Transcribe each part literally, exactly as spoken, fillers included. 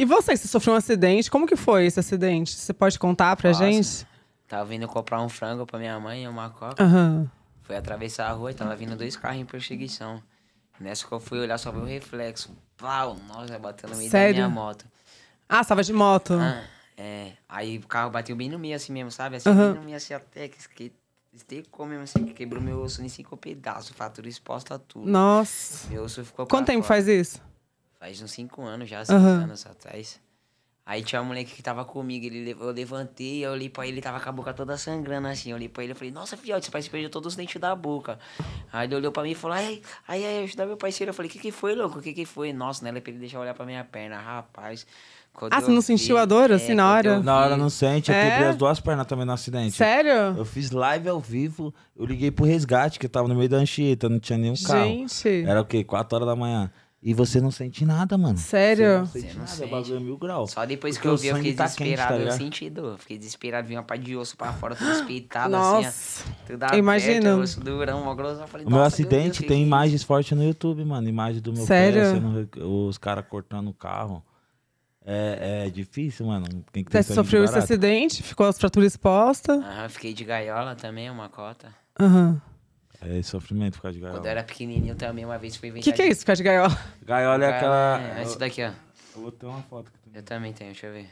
E você, você sofreu um acidente? Como que foi esse acidente? Você pode contar pra Nossa. gente? Tava vindo comprar um frango pra minha mãe e uma coca. Uhum. Fui atravessar a rua e tava vindo dois carros em perseguição. Nessa que eu fui olhar, só vi o reflexo. Pau! Nossa, bateu no meio Sério? da minha moto. Ah, você tava de moto? Ah, é. Aí o carro bateu bem no meio assim mesmo, sabe? Assim, uhum. bem no meio assim até que... que... Estecou mesmo assim, quebrou meu osso em cinco pedaços, fatura exposta a tudo. Nossa! Meu osso ficou Quanto tempo fora. faz isso? Faz uns cinco anos já, cinco uhum. anos atrás. Aí tinha um moleque que tava comigo, ele, eu levantei, eu olhei pra ele, ele tava com a boca toda sangrando assim. Eu olhei pra ele e falei, nossa, filhote, seu pai se perdeu todos os dentes da boca. Aí ele olhou pra mim e falou, ai, ai, ai, ajuda meu parceiro. Eu falei, o que que foi, louco? O que que foi? Nossa, né? Ele pra ele deixar olhar pra minha perna, rapaz. Quando ah, você não sentiu vi, a dor, assim, é, na hora? Na hora não sente, eu é? quebrei as duas pernas também no acidente. Sério? Eu fiz live ao vivo, eu liguei pro resgate, que eu tava no meio da Anchieta, não tinha nenhum carro. Gente! Era o quê? quatro horas da manhã. E você não sente nada, mano. Sério? Você não sente você não nada, sente. É bagulho mil graus. Só depois Porque que eu vi, eu fiquei tá desesperado, quente, tá eu senti dor. Fiquei desesperado, vi uma parte de osso pra fora, tudo espetado, assim, ó. Tudo aberto, imagina. O osso durão, uma grossa. Eu falei, o meu acidente meu Deus, tem que... imagens fortes no YouTube, mano. Imagem do meu Sério? pé, sendo, os caras cortando o carro. É, é difícil, mano. Tem que ter Você sofreu esse acidente, ficou as fraturas expostas. Aham, fiquei de gaiola também, uma cota. Aham. É sofrimento ficar de gaiola. Quando eu era pequenininho também, uma vez fui... O que que é isso, ficar de gaiola? Gaiola é aquela... É, essa daqui, ó. Eu vou ter uma foto. Que eu também tenho, deixa eu ver.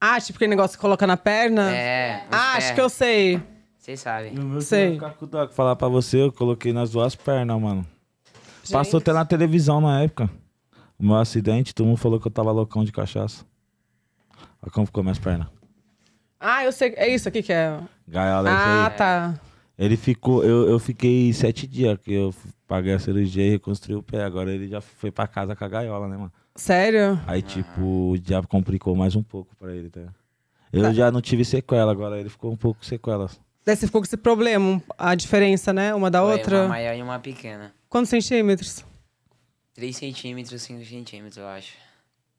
Ah, tipo aquele negócio que coloca na perna? É. Ah, acho que eu sei. Vocês sabem. No meu sei. Eu falar pra você, eu coloquei nas duas pernas, mano. Gente. Passou até na televisão na época. O meu acidente, todo mundo falou que eu tava loucão de cachaça. Olha como ficou minhas pernas. Ah, eu sei. É isso aqui que é... Gaiola, é isso aí. Ah, tá. Ele ficou, eu, eu fiquei sete dias que eu paguei a cirurgia e reconstruí o pé. Agora ele já foi pra casa com a gaiola, né, mano? Sério? Aí, ah. tipo, já complicou mais um pouco pra ele, tá? Eu tá. já não tive sequela, agora ele ficou um pouco com sequelas. Daí você ficou com esse problema, a diferença, né? Uma da foi outra? Uma maior e uma pequena. Quantos centímetros? três centímetros, cinco centímetros, eu acho.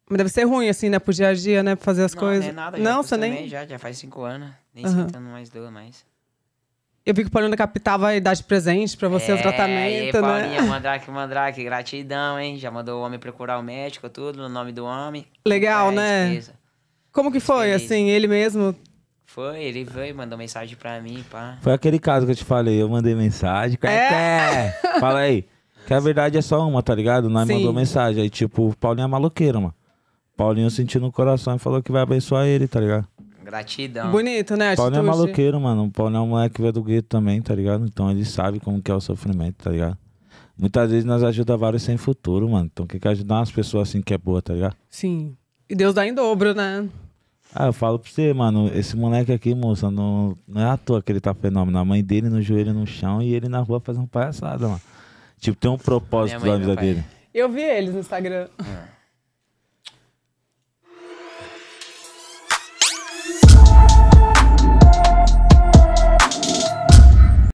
Mas deve ser ruim, assim, né? Pro dia a dia, né? Pra fazer as não, coisas. Não, é nada. Não, você nem... Já, já faz cinco anos. Nem uhum. sentando mais dor, mais. Eu vi que o Paulinho da Capital vai dar de presente pra você é, o tratamento, e, né? Paulinha, Mandrake, Mandrake, gratidão, hein? Já mandou o homem procurar o médico, tudo, no nome do homem. Legal, é, né? Despesa. Como que foi, Feliz. assim, ele mesmo? Foi, ele veio, mandou mensagem pra mim, pá. Foi aquele caso que eu te falei, eu mandei mensagem. É? é. Fala aí. Que a verdade é só uma, tá ligado? Nós Sim. mandou mensagem, aí tipo, o Paulinho é maloqueiro, mano. Paulinho sentiu no coração e falou que vai abençoar ele, tá ligado? Gratidão. Bonito, né? Paulinho é maloqueiro, mano. O Paulinho é um moleque que veio do gueto também, tá ligado? Então ele sabe como que é o sofrimento, tá ligado? Muitas vezes nós ajuda vários sem futuro, mano. Então tem que ajudar umas pessoas assim que é boa, tá ligado? Sim. E Deus dá em dobro, né? Ah, eu falo pra você, mano, esse moleque aqui, moça, não, não é à toa que ele tá fenômeno. A mãe dele no joelho no chão e ele na rua fazendo palhaçada, mano. Tipo, tem um propósito da vida dele. Eu vi eles no Instagram. É.